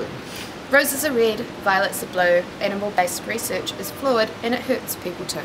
blue. Roses are red, violets are blue. Animal-based research is fluid and it hurts people too.